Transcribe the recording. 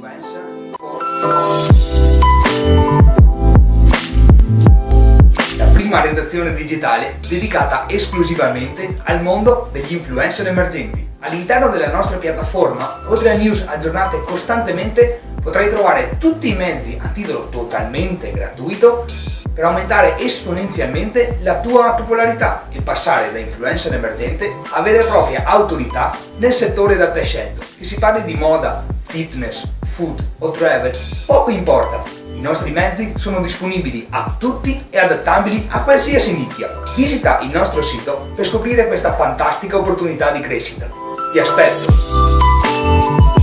influencer la prima redazione digitale dedicata esclusivamente al mondo degli influencer emergenti. All'interno della nostra piattaforma, oltre a news aggiornate costantemente, potrai trovare tutti i mezzi a titolo totalmente gratuito per aumentare esponenzialmente la tua popolarità e passare da influencer emergente a vera e propria autorità nel settore da te scelto. Che si parli di moda, fitness, food o travel, poco importa, i nostri mezzi sono disponibili a tutti e adattabili a qualsiasi nicchia. Visita il nostro sito per scoprire questa fantastica opportunità di crescita. Ti aspetto!